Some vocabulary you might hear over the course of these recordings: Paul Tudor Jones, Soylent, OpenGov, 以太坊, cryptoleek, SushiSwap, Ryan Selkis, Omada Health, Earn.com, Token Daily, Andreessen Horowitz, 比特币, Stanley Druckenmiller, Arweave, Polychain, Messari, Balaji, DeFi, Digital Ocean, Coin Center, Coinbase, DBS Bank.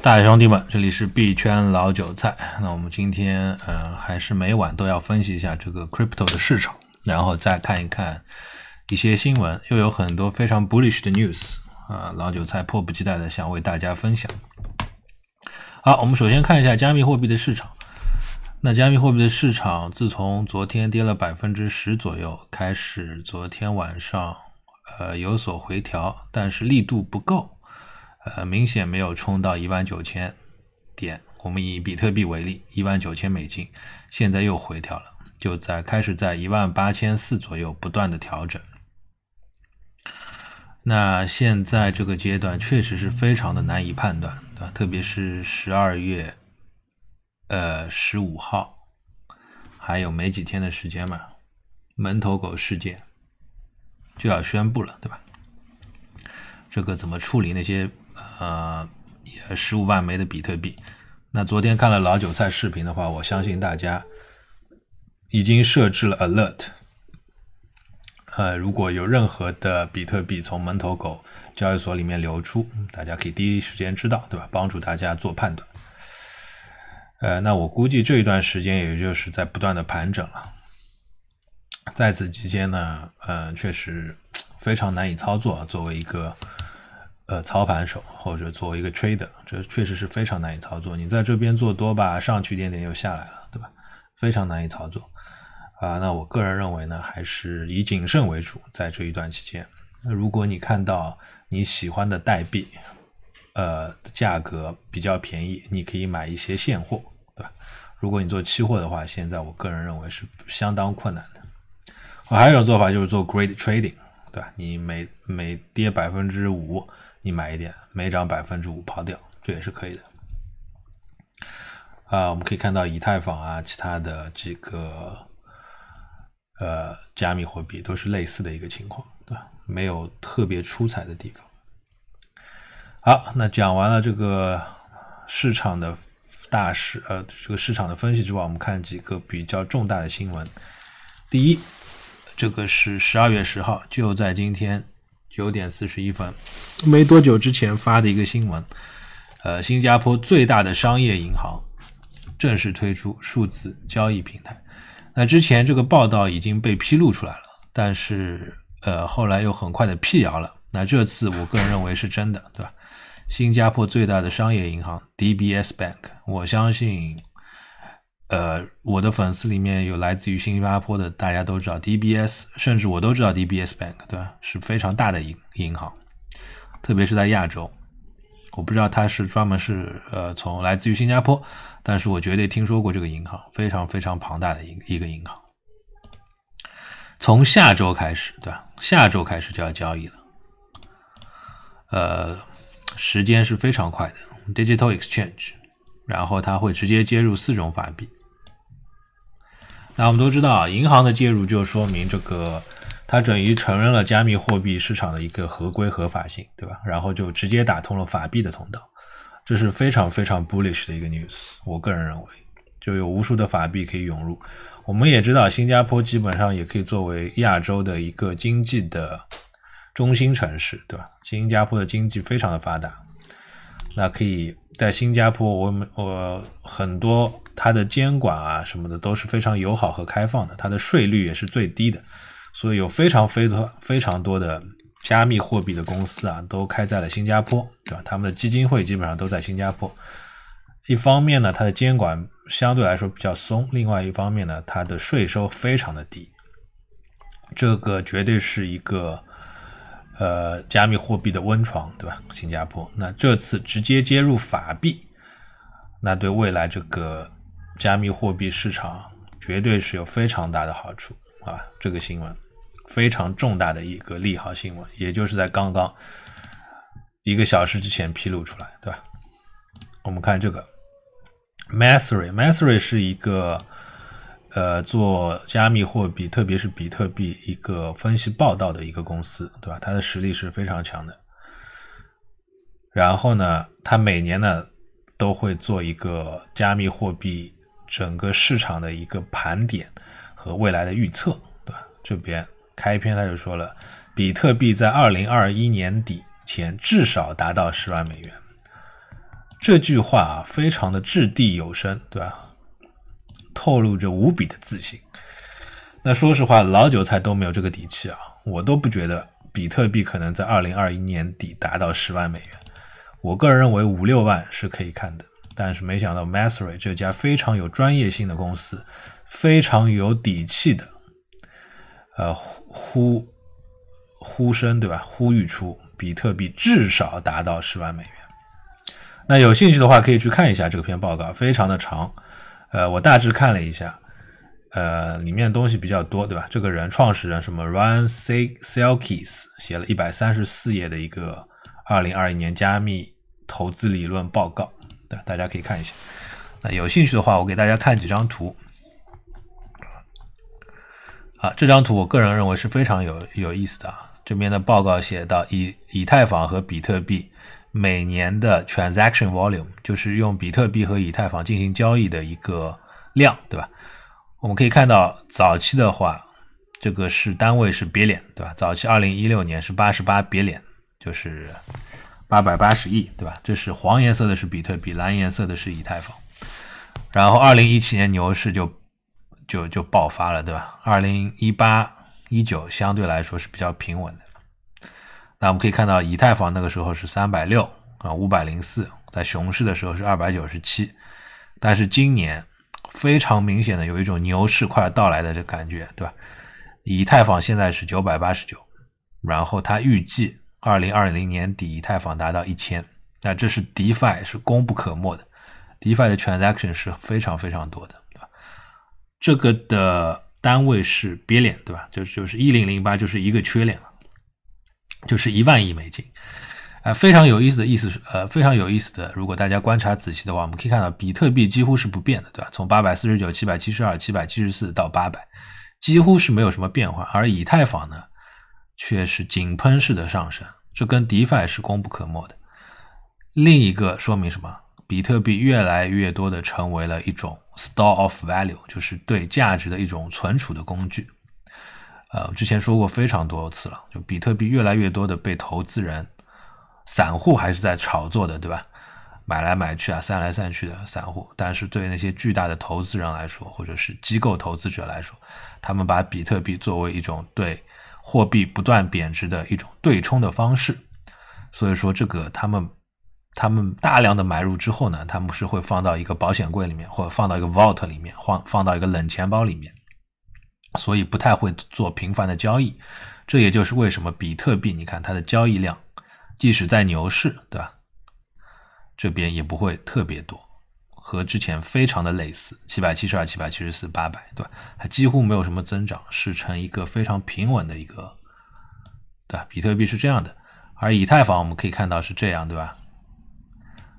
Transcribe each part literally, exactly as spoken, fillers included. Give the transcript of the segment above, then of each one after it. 大家兄弟们，这里是币圈老韭菜。那我们今天呃还是每晚都要分析一下这个 crypto 的市场，然后再看一看一些新闻，又有很多非常 bullish 的 news 啊、呃，老韭菜迫不及待的想为大家分享。好，我们首先看一下加密货币的市场。那加密货币的市场自从昨天跌了 百分之十 左右开始，昨天晚上呃有所回调，但是力度不够。呃，明显没有冲到一万九千点。我们以比特币为例 ,一万九千 美金，现在又回调了，就在开始在一万八千四左右不断的调整。那现在这个阶段确实是非常的难以判断，对吧？特别是十二月呃十五号，还有没几天的时间嘛，门头狗事件就要宣布了，对吧？这个怎么处理那些呃十五万枚的比特币？那昨天看了老韭菜视频的话，我相信大家已经设置了 alert， 呃如果有任何的比特币从门头狗交易所里面流出，大家可以第一时间知道，对吧？帮助大家做判断。呃那我估计这一段时间也就是在不断的盘整了，在此期间呢呃确实非常难以操作，作为一个呃操盘手或者作为一个 trader， 这确实是非常难以操作。你在这边做多吧，上去一点点又下来了，对吧？非常难以操作啊、呃。那我个人认为呢，还是以谨慎为主，在这一段期间，如果你看到你喜欢的代币，呃，价格比较便宜，你可以买一些现货，对吧？如果你做期货的话，现在我个人认为是相当困难的。我还有一种做法就是做 grade trading。对吧？你每每跌 百分之五 你买一点，每涨 百分之五 抛掉，这也是可以的。啊、呃，我们可以看到以太坊啊，其他的几个呃加密货币都是类似的一个情况，对吧？没有特别出彩的地方。好，那讲完了这个市场的大势，呃，这个市场的分析之外，我们看几个比较重大的新闻。第一，这个是十二月十号，就在今天九点四十一分，没多久之前发的一个新闻。呃，新加坡最大的商业银行正式推出数字交易平台。那之前这个报道已经被披露出来了，但是呃后来又很快的辟谣了。那这次我个人认为是真的，对吧？新加坡最大的商业银行 D B S Bank， 我相信呃，我的粉丝里面有来自于新加坡的，大家都知道 D B S， 甚至我都知道 D B S Bank， 对吧？是非常大的银银行，特别是在亚洲。我不知道它是专门是呃从来自于新加坡，但是我绝对听说过这个银行，非常非常庞大的一一个银行。从下周开始，对吧？下周开始就要交易了，呃，时间是非常快的 ，Digital Exchange， 然后它会直接接入四种法币。那我们都知道，银行的介入就说明这个，它等于承认了加密货币市场的一个合规合法性，对吧？然后就直接打通了法币的通道，这是非常非常 bullish 的一个 news。我个人认为，就有无数的法币可以涌入。我们也知道，新加坡基本上也可以作为亚洲的一个经济的中心城市，对吧？新加坡的经济非常的发达，那可以在新加坡，我们我很多。它的监管啊什么的都是非常友好和开放的，它的税率也是最低的，所以有非常非常非常多的加密货币的公司啊都开在了新加坡，对吧？他们的基金会基本上都在新加坡。一方面呢，它的监管相对来说比较松，另外一方面呢，它的税收非常的低，这个绝对是一个呃加密货币的温床，对吧？新加坡那这次直接接入法币，那对未来这个加密货币市场绝对是有非常大的好处啊！这个新闻非常重大的一个利好新闻，也就是在刚刚一个小时之前披露出来，对吧？我们看这个 Messari， Messari 是一个呃做加密货币，特别是比特币一个分析报道的一个公司，对吧？它的实力是非常强的。然后呢，它每年呢都会做一个加密货币整个市场的一个盘点和未来的预测，对吧？这边开篇他就说了，比特币在二零二一年底前至少达到十万美元，这句话啊，非常的掷地有声，对吧？透露着无比的自信。那说实话，老韭菜都没有这个底气啊，我都不觉得比特币可能在二零二一年底达到十万美元。我个人认为五六万是可以看的，但是没想到 Messari 这家非常有专业性的公司，非常有底气的，呃呼呼声对吧？呼吁出比特币至少达到十万美元。那有兴趣的话可以去看一下这篇报告，非常的长，呃，我大致看了一下。呃，里面东西比较多，对吧？这个人，创始人什么 Ryan Selkis 写了一百三十四页的一个二零二一年加密投资理论报告，对，大家可以看一下。那有兴趣的话，我给大家看几张图。啊，这张图我个人认为是非常有有意思的啊。这边的报告写到以以太坊和比特币每年的 transaction volume， 就是用比特币和以太坊进行交易的一个量，对吧？我们可以看到，早期的话，这个是单位是别脸，对吧？早期二零一六年是八十八别脸，就是八百八十亿，对吧？这是黄颜色的是比特币，蓝颜色的是以太坊。然后二零一七年牛市就就就爆发了，对吧 ？二零一八、一九相对来说是比较平稳的。那我们可以看到，以太坊那个时候是三百六啊，五百零四，在熊市的时候是二百九十七，但是今年非常明显的有一种牛市快要到来的这感觉，对吧？以太坊现在是九百八十九，然后它预计二零二零年底以太坊达到 一千， 那这是 DeFi 是功不可没的， DeFi 的 transaction 是非常非常多的，对吧？这个的单位是别脸，对吧？就就是一零零八，就是一个缺脸了，就是一万亿美金。呃，非常有意思的意思是，呃，非常有意思的。如果大家观察仔细的话，我们可以看到，比特币几乎是不变的，对吧？从八百四十九、七百七十二、七百七十四到八百，几乎是没有什么变化。而以太坊呢，却是井喷式的上升，这跟 DeFi 是功不可没的。另一个说明什么？比特币越来越多的成为了一种 store of value， 就是对价值的一种存储的工具。呃，我之前说过非常多次了，就比特币越来越多的被投资人。散户还是在炒作的，对吧？买来买去啊，散来散去的散户。但是对那些巨大的投资人来说，或者是机构投资者来说，他们把比特币作为一种对货币不断贬值的一种对冲的方式。所以说，这个他们他们大量的买入之后呢，他们是会放到一个保险柜里面，或者放到一个 vault 里面，放放到一个冷钱包里面。所以不太会做频繁的交易。这也就是为什么比特币，你看它的交易量。即使在牛市，对吧？这边也不会特别多，和之前非常的类似，七百七十二、七百七十四、八百，对吧？它几乎没有什么增长，是成一个非常平稳的一个，对吧？比特币是这样的，而以太坊我们可以看到是这样，对吧？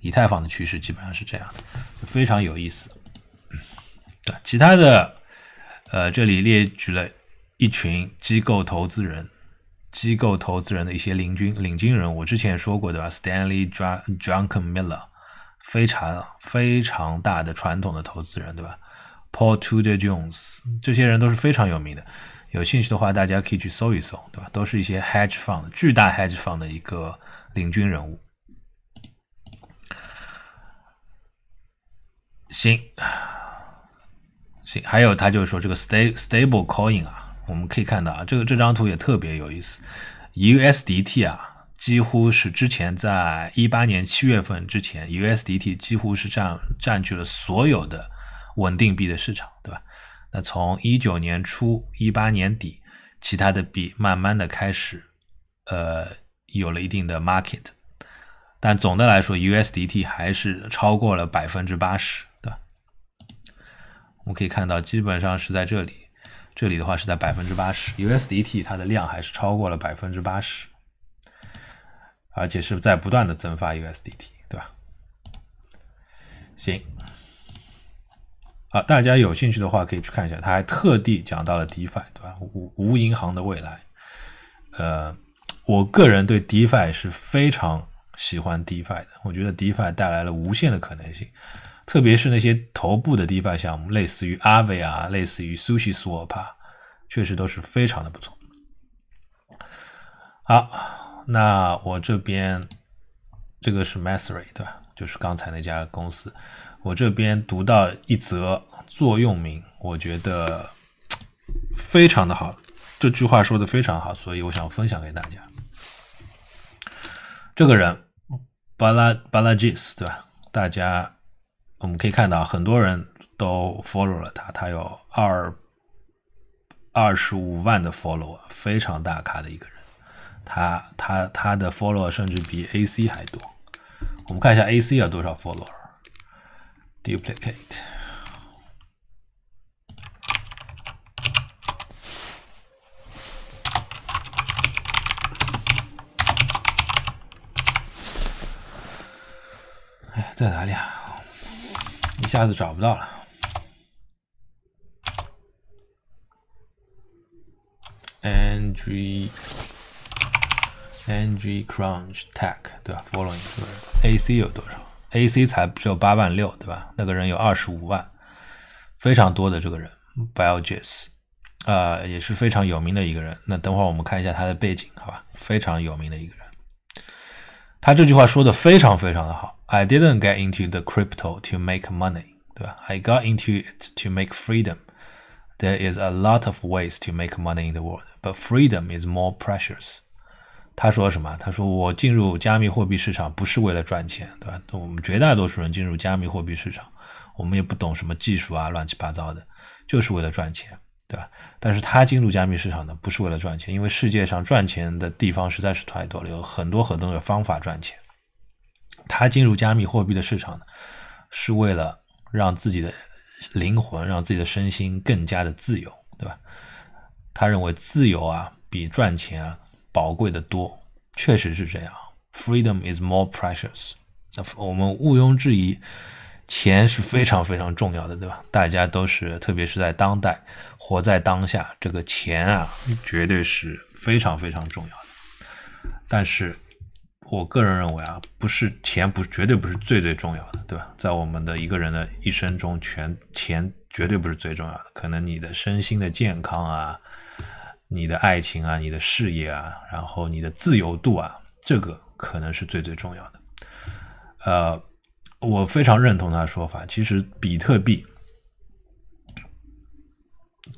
以太坊的趋势基本上是这样的，非常有意思。对，其他的，呃，这里列举了一群机构投资人。机构投资人的一些领军领军人，我之前也说过，对吧 ？Stanley Druckenmiller， 非常非常大的传统的投资人，对吧 ？Paul Tudor Jones， 这些人都是非常有名的。有兴趣的话，大家可以去搜一搜，对吧？都是一些 hedge fund 巨大 hedge fund 的一个领军人物。行，行，还有他就是说这个 stable coin 啊。我们可以看到啊，这个这张图也特别有意思 ，U S D T 啊，几乎是之前在一八年七月份之前 ，U S D T 几乎是占占据了所有的稳定币的市场，对吧？那从一九年初、一八年底，其他的币慢慢的开始，呃，有了一定的 market， 但总的来说 ，U S D T 还是超过了 百分之八十， 对吧？我们可以看到，基本上是在这里。这里的话是在 百分之八十，U S D T 它的量还是超过了 百分之八十， 而且是在不断的增发 U S D T， 对吧？行，啊，大家有兴趣的话可以去看一下，他还特地讲到了 DeFi， 对吧？无无银行的未来，呃，我个人对 DeFi 是非常喜欢 DeFi 的，我觉得 DeFi 带来了无限的可能性。特别是那些头部的 DeFi 项目，类似于 Arweave 啊，类似于 SushiSwap 啊，确实都是非常的不错。好，那我这边这个是 Messari 对吧？就是刚才那家公司。我这边读到一则座右铭，我觉得非常的好，这句话说的非常好，所以我想分享给大家。这个人 Balaji 对吧？大家我们可以看到很多人都 follow 了他，他有二二十五万的 follow， 非常大咖的一个人。他他他的 follow 甚至比 A C 还多。我们看一下 A C 有多少 follower。Duplicate。哎，在哪里啊？一下子找不到了。Andrew。N G Crunch Tech 对吧 ？Following 对吧 ？A C 有多少 ？A C 才只有八万六对吧？那个人有二十五万，非常多的这个人 ，Balaji， 呃，也是非常有名的一个人。那等会儿我们看一下他的背景，好吧？非常有名的一个人。他这句话说的非常非常的好 ：I didn't get into the crypto to make money， 对吧 ？I got into it to make freedom。There is a lot of ways to make money in the world, but freedom is more precious。他说什么？他说我进入加密货币市场不是为了赚钱，对吧？我们绝大多数人进入加密货币市场，我们也不懂什么技术啊，乱七八糟的，就是为了赚钱，对吧？但是他进入加密市场呢，不是为了赚钱，因为世界上赚钱的地方实在是太多了，有很多很多的方法赚钱。他进入加密货币的市场呢，是为了让自己的灵魂，让自己的身心更加的自由，对吧？他认为自由啊，比赚钱啊宝贵的多，确实是这样。Freedom is more precious。我们毋庸置疑，钱是非常非常重要的，对吧？大家都是，特别是在当代，活在当下，这个钱啊，绝对是非常非常重要的。但是，我个人认为啊，不是钱不绝对不是最最重要的，对吧？在我们的一个人的一生中，全钱绝对不是最重要的，可能你的身心的健康啊。你的爱情啊，你的事业啊，然后你的自由度啊，这个可能是最最重要的。呃，我非常认同他的说法。其实比特币，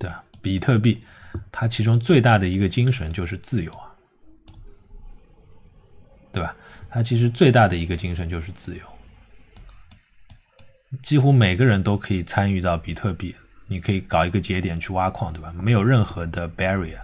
对吧？比特币它其中最大的一个精神就是自由啊，对吧？它其实最大的一个精神就是自由。几乎每个人都可以参与到比特币。你可以搞一个节点去挖矿，对吧？没有任何的 barrier。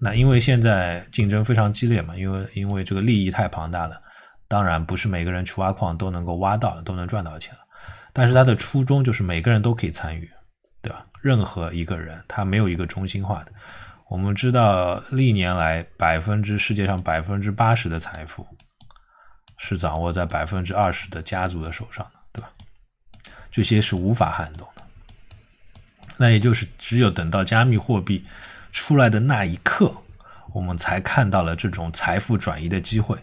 那因为现在竞争非常激烈嘛，因为因为这个利益太庞大了，当然不是每个人去挖矿都能够挖到了，都能赚到钱了。但是它的初衷就是每个人都可以参与，对吧？任何一个人，它没有一个中心化的。我们知道历年来百分之世界上百分之八十的财富是掌握在百分之二十的家族的手上的，对吧？这些是无法撼动的。那也就是只有等到加密货币出来的那一刻，我们才看到了这种财富转移的机会，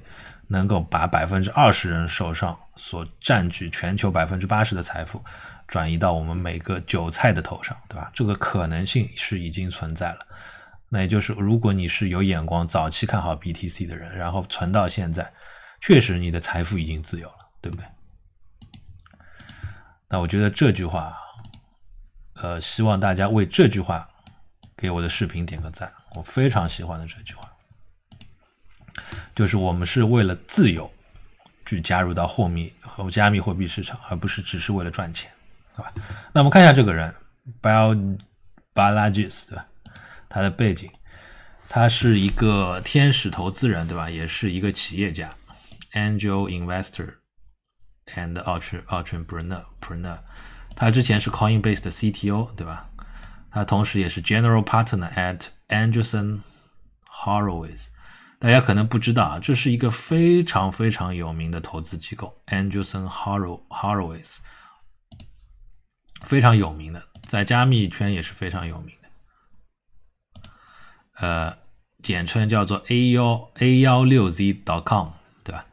能够把 百分之二十 人手上所占据全球 百分之八十 的财富转移到我们每个韭菜的头上，对吧？这个可能性是已经存在了。那也就是如果你是有眼光早期看好 B T C 的人，然后存到现在，确实你的财富已经自由了，对不对？那我觉得这句话呃，希望大家为这句话给我的视频点个赞，我非常喜欢的这句话，就是我们是为了自由去加入到货币和加密货币市场，而不是只是为了赚钱，好吧？那我们看一下这个人 ，Balaji， 对吧？他的背景，他是一个天使投资人，对吧？也是一个企业家 ，Angel Investor and Entrepreneur。他之前是 Coinbase 的 C T O， 对吧？他同时也是 General Partner at Andreessen Horowitz。大家可能不知道啊，这是一个非常非常有名的投资机构 ，Andreessen Horowitz， 非常有名的，在加密圈也是非常有名的。呃，简称叫做 A 一 A 一六 Z 点 com， 对吧？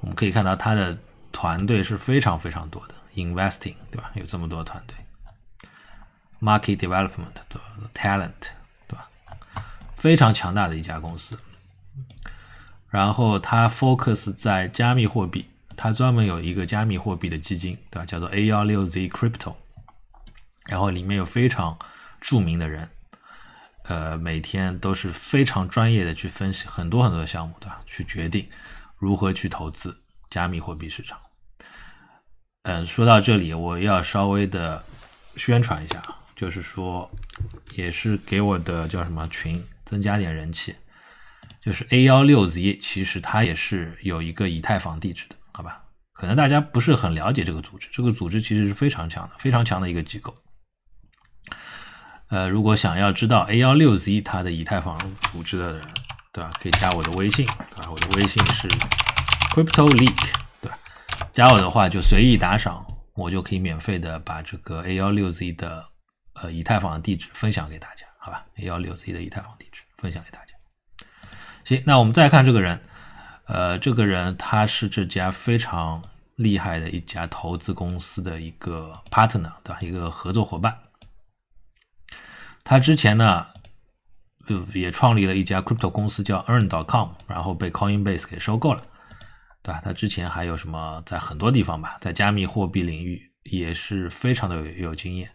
我们可以看到他的团队是非常非常多的。Investing 对吧？有这么多团队 ，Market Development 对吧 ？Talent 对吧？非常强大的一家公司。然后它 focus 在加密货币，它专门有一个加密货币的基金，对吧？叫做 A 一六 Z Crypto， 然后里面有非常著名的人，呃，每天都是非常专业的去分析很多很多的项目，对吧？去决定如何去投资加密货币市场。嗯、呃，说到这里，我要稍微的宣传一下，就是说，也是给我的叫什么群增加点人气。就是 A 一六 Z 其实它也是有一个以太坊地址的，好吧？可能大家不是很了解这个组织，这个组织其实是非常强的，非常强的一个机构。呃，如果想要知道 A 一六 Z 它的以太坊组织的人，对吧？可以加我的微信，对吧？我的微信是 cryptoleek， 对吧？加我的话就随意打赏，我就可以免费的把这个 A 一六 Z 的呃以太坊地址分享给大家，好吧 ？A 一六 Z 的以太坊地址分享给大家。行，那我们再看这个人，呃，这个人他是这家非常厉害的一家投资公司的一个 partner， 对吧？一个合作伙伴。他之前呢，呃，也创立了一家 crypto 公司叫 Earn 点 com， 然后被 Coinbase 给收购了，对吧？他之前还有什么在很多地方吧，在加密货币领域也是非常的 有, 有经验。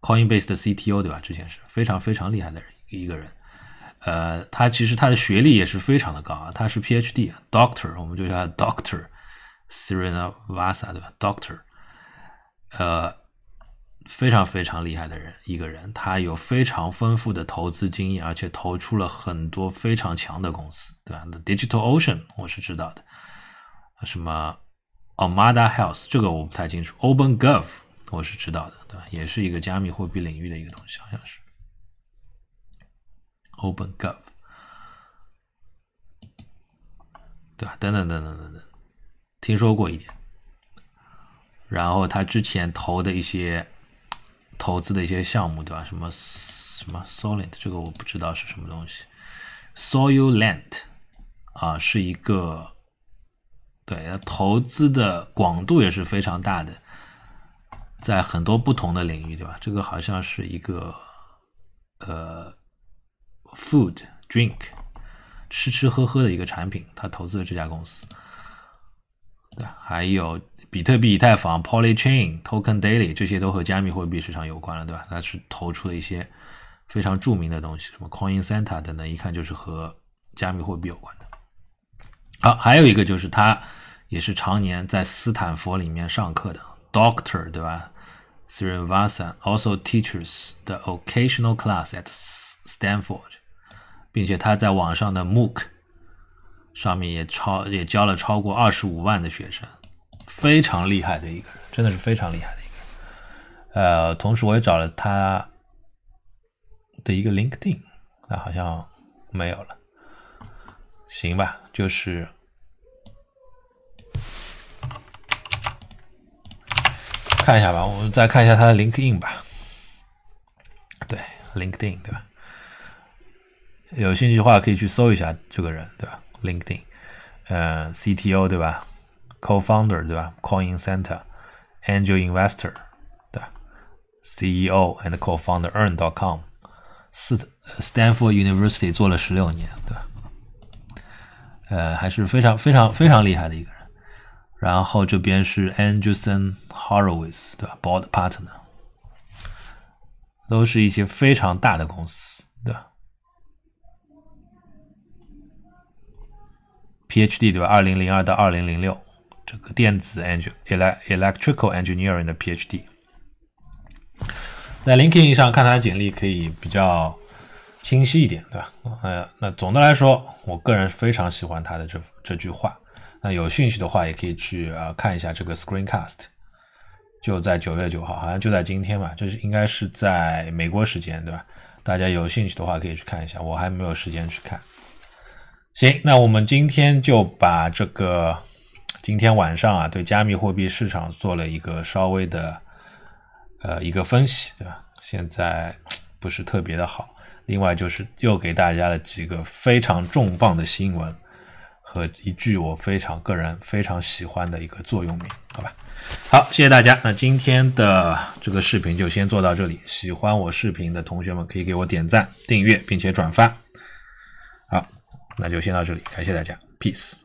Coinbase 的 C T O， 对吧？之前是非常非常厉害的人一个人。呃，他其实他的学历也是非常的高啊，他是 P H D Doctor， 我们就叫 Doctor Srinivasa， 对吧 ？Doctor， 呃，非常非常厉害的人一个人，他有非常丰富的投资经验，而且投出了很多非常强的公司，对吧 ？Digital Ocean 我是知道的，什么 Omada Health 这个我不太清楚 ，OpenGov 我是知道的，对吧？也是一个加密货币领域的一个东西，好像是。OpenGov， 对吧？等等等等等等，听说过一点。然后他之前投的一些投资的一些项目，对吧？什么什么 Soylent， 这个我不知道是什么东西。Soylent 啊，是一个对投资的广度也是非常大的，在很多不同的领域，对吧？这个好像是一个呃。Food, drink， 吃吃喝喝的一个产品，他投资了这家公司。还有比特币、以太坊、Polychain、Token Daily， 这些都和加密货币市场有关了，对吧？他是投出了一些非常著名的东西，什么 Coin Center 等等，一看就是和加密货币有关的。好，还有一个就是他也是常年在斯坦福里面上课的 Doctor， 对吧？Srinivasa also teaches the occasional class at Stanford， 并且他在网上的 MOOC 上面也超也教了超过二十五万的学生，非常厉害的一个人，真的是非常厉害的一个人。呃，同时我也找了他的一个 LinkedIn， 那好像没有了，行吧，就是。看一下吧，我们再看一下他的 LinkedIn 吧。对 ，LinkedIn 对吧？有兴趣的话可以去搜一下这个人，对吧 ？LinkedIn， 呃 ，C T O 对吧 ？Co-founder 对吧 ？Coin Center，Angel Investor 对吧 ？C E O and co-founder Earn 点 com， Stanford University 做了十六年，对吧？呃，还是非常非常非常厉害的一个人。然后这边是 Andreessen Horowitz， 对吧 ？Board Partner， 都是一些非常大的公司，对吧 ？P H D 对吧？ 二零零二到二零零六，这个电子 engine electrical engineering 的 P H D， 在 LinkedIn 上看他的简历可以比较清晰一点，对吧？呃，那总的来说，我个人非常喜欢他的这这句话。那有兴趣的话，也可以去啊、呃、看一下这个 screencast， 就在九月九号，好像就在今天吧，这是应该是在美国时间，对吧？大家有兴趣的话可以去看一下，我还没有时间去看。行，那我们今天就把这个今天晚上啊对加密货币市场做了一个稍微的呃一个分析，对吧？现在不是特别的好。另外就是又给大家了几个非常重磅的新闻。和一句我非常个人非常喜欢的一个座右铭，好吧？好，谢谢大家。那今天的这个视频就先做到这里。喜欢我视频的同学们可以给我点赞、订阅，并且转发。好，那就先到这里，感谢大家 ，peace。